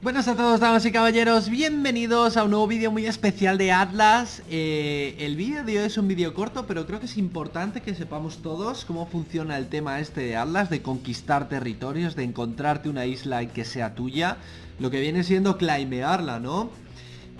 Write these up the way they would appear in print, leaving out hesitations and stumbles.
Buenas a todos, damas y caballeros, bienvenidos a un nuevo vídeo muy especial de Atlas. El vídeo de hoy es un vídeo corto, pero creo que es importante que sepamos todos cómo funciona el tema este de Atlas, de conquistar territorios, de encontrarte una isla y que sea tuya, lo que viene siendo claimearla, ¿no?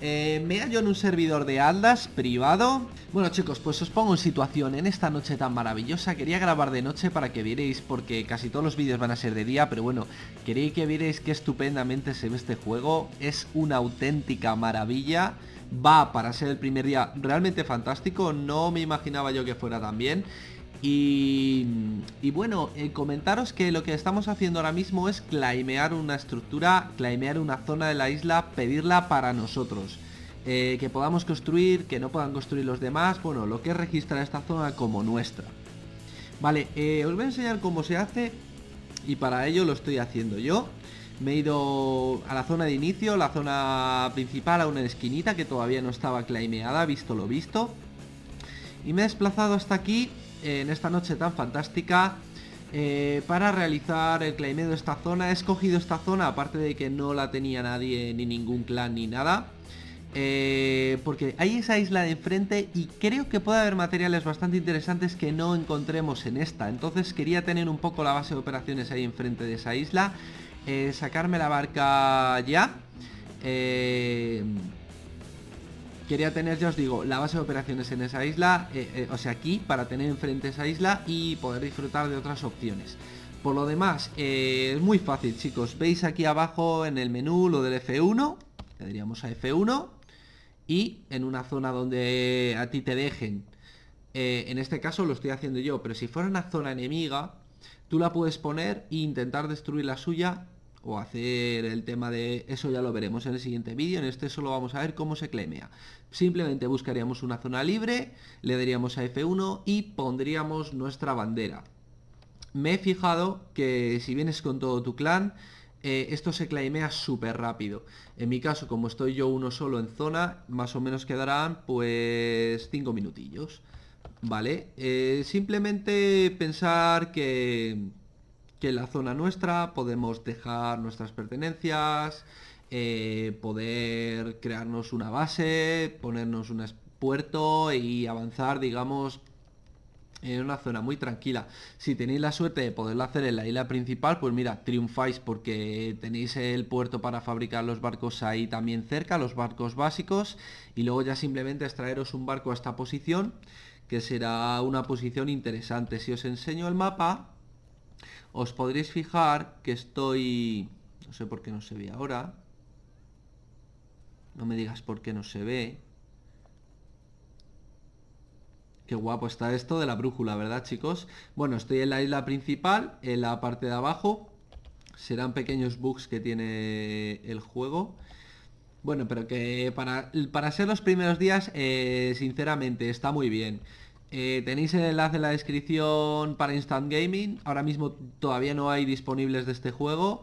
Me hallo en un servidor de Atlas privado. Bueno, chicos, pues os pongo en situación. En esta noche tan maravillosa quería grabar de noche para que vierais, porque casi todos los vídeos van a ser de día, pero bueno, quería que vierais qué estupendamente se ve este juego. Es una auténtica maravilla. Va para ser el primer día realmente fantástico. No me imaginaba yo que fuera tan bien. Y bueno, comentaros que lo que estamos haciendo ahora mismo es claimear una estructura, claimear una zona de la isla, pedirla para nosotros, que podamos construir, que no puedan construir los demás. Bueno, lo que es registrar esta zona como nuestra. Vale, os voy a enseñar cómo se hace, y para ello lo estoy haciendo yo. Me he ido a la zona de inicio, la zona principal, a una esquinita que todavía no estaba claimeada, visto lo visto, y me he desplazado hasta aquí en esta noche tan fantástica para realizar el claimeo de esta zona. He escogido esta zona, aparte de que no la tenía nadie, ni ningún clan, ni nada, porque hay esa isla de enfrente y creo que puede haber materiales bastante interesantes que no encontremos en esta. Entonces quería tener un poco la base de operaciones ahí enfrente de esa isla, sacarme la barca ya. Quería tener, ya os digo, la base de operaciones en esa isla, o sea, aquí, para tener enfrente esa isla y poder disfrutar de otras opciones. Por lo demás, es muy fácil, chicos. Veis aquí abajo en el menú lo del F1, le diríamos a F1, y en una zona donde a ti te dejen. En este caso lo estoy haciendo yo, pero si fuera una zona enemiga, tú la puedes poner e intentar destruir la suya, o hacer el tema de... eso ya lo veremos en el siguiente vídeo. En este solo vamos a ver cómo se claimea. Simplemente buscaríamos una zona libre, le daríamos a F1 y pondríamos nuestra bandera. Me he fijado que si vienes con todo tu clan, esto se claimea súper rápido. En mi caso, como estoy yo uno solo en zona, más o menos quedarán pues 5 minutillos. Vale, simplemente pensar que en la zona nuestra podemos dejar nuestras pertenencias, poder crearnos una base, ponernos un puerto y avanzar, digamos, en una zona muy tranquila. Si tenéis la suerte de poderlo hacer en la isla principal, pues mira, triunfáis, porque tenéis el puerto para fabricar los barcos ahí también cerca, los barcos básicos, y luego ya simplemente extraeros un barco a esta posición, que será una posición interesante. Si os enseño el mapa, os podréis fijar que estoy... no sé por qué no se ve ahora. No me digas por qué no se ve. Qué guapo está esto de la brújula, ¿verdad, chicos? Bueno, estoy en la isla principal, en la parte de abajo. Serán pequeños bugs que tiene el juego. Bueno, pero que para ser los primeros días, sinceramente, está muy bien. Tenéis el enlace en la descripción para Instant Gaming. Ahora mismo todavía no hay disponibles de este juego,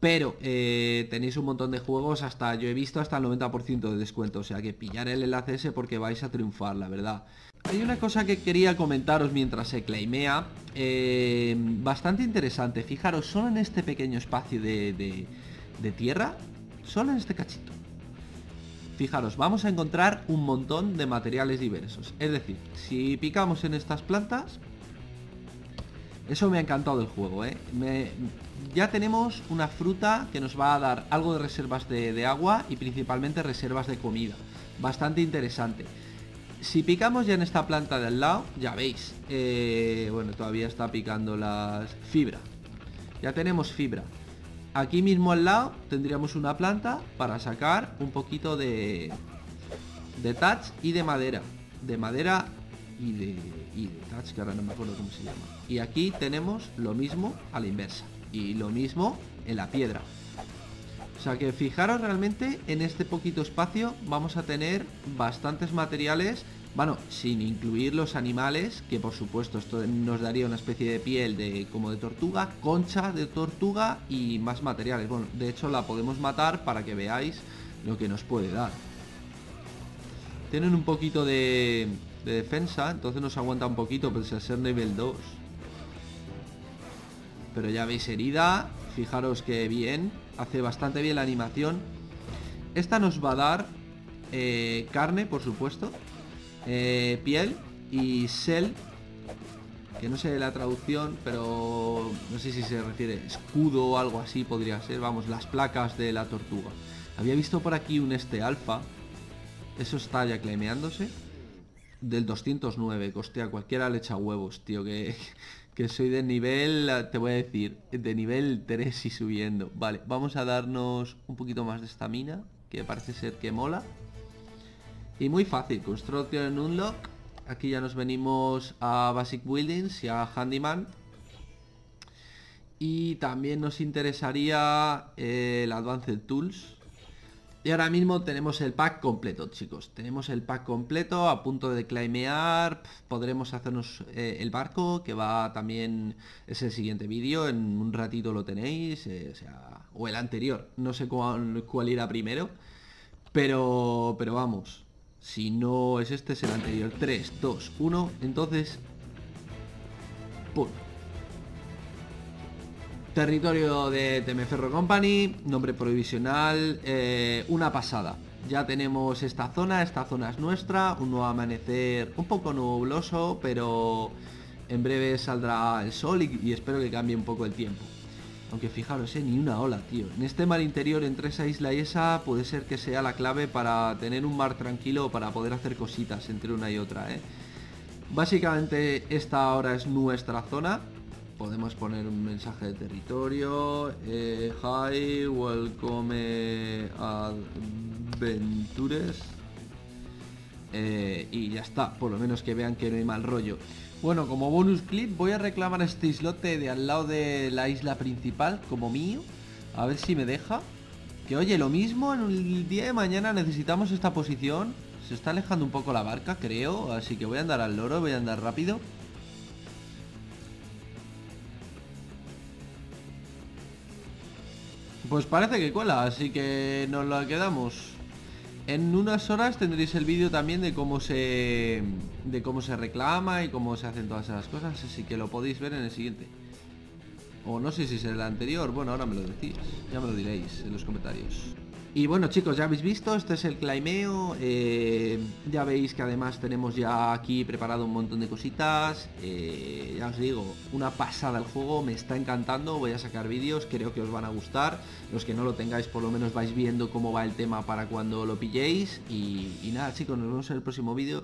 pero tenéis un montón de juegos, hasta yo he visto hasta el 90% de descuento. O sea que pillar el enlace ese, porque vais a triunfar, la verdad. Hay una cosa que quería comentaros mientras se claimea, bastante interesante. Fijaros, solo en este pequeño espacio de tierra, solo en este cachito, fijaros, vamos a encontrar un montón de materiales diversos. Es decir, si picamos en estas plantas... eso me ha encantado del juego, ¿eh? Ya tenemos una fruta que nos va a dar algo de reservas de agua y principalmente reservas de comida. Bastante interesante. Si picamos ya en esta planta de al lado, ya veis, bueno, todavía está picando las fibras. Ya tenemos fibra. Aquí mismo al lado tendríamos una planta para sacar un poquito de thatch y de madera. De madera y de thatch, que ahora no me acuerdo cómo se llama. Y aquí tenemos lo mismo a la inversa. Y lo mismo en la piedra. O sea que fijaros, realmente en este poquito espacio vamos a tener bastantes materiales. Bueno, sin incluir los animales, que por supuesto esto nos daría una especie de piel como de tortuga, concha de tortuga y más materiales. Bueno, de hecho la podemos matar para que veáis lo que nos puede dar. Tienen un poquito de defensa, entonces nos aguanta un poquito, pese a ser nivel 2. Pero ya veis herida, fijaros que bien. hace bastante bien la animación. Esta nos va a dar carne, por supuesto, piel y shell, que no sé la traducción, pero no sé si se refiere escudo o algo así podría ser. Vamos, las placas de la tortuga. Había visto por aquí un alfa. Eso está ya claimeándose. Del 209, hostia, cualquiera le echa huevos, tío, que soy de nivel, te voy a decir, de nivel 3 y subiendo. Vale, vamos a darnos un poquito más de estamina, que parece ser que mola. Y muy fácil, Construction Unlock. Aquí ya nos venimos a Basic Buildings y a Handyman. Y también nos interesaría el Advanced Tools. Y ahora mismo tenemos el pack completo, chicos. Tenemos el pack completo a punto de claimear. Podremos hacernos el barco, que va también... Es el siguiente vídeo, en un ratito lo tenéis. O el anterior. No sé cuál irá primero. Pero vamos. Si no es este, es el anterior. 3, 2, 1. Entonces... ¡Pum! Territorio de Temeferro Company, nombre provisional, una pasada. Ya tenemos esta zona es nuestra, un nuevo amanecer un poco nubloso, pero en breve saldrá el sol y espero que cambie un poco el tiempo. Aunque fijaros, ni una ola, tío. En este mar interior, entre esa isla y esa, puede ser que sea la clave para tener un mar tranquilo, para poder hacer cositas entre una y otra, Básicamente esta ahora es nuestra zona. Podemos poner un mensaje de territorio. Hi, welcome adventures. Y ya está, por lo menos que vean que no hay mal rollo. Bueno, como bonus clip voy a reclamar este islote de al lado de la isla principal como mío. A ver si me deja. Que oye, lo mismo, en el día de mañana necesitamos esta posición. Se está alejando un poco la barca, creo. Así que voy a andar al loro, voy a andar rápido. Pues parece que cuela, así que nos lo quedamos. En unas horas tendréis el vídeo también de cómo se reclama y cómo se hacen todas esas cosas, así que lo podéis ver en el siguiente. O no sé si es el anterior, bueno, ahora me lo decís, ya me lo diréis en los comentarios. Y bueno, chicos, ya habéis visto, este es el claimeo. Ya veis que además tenemos ya aquí preparado un montón de cositas. Ya os digo, una pasada el juego, me está encantando. Voy a sacar vídeos, creo que os van a gustar. Los que no lo tengáis, por lo menos vais viendo cómo va el tema para cuando lo pilléis. Y nada, chicos, nos vemos en el próximo vídeo.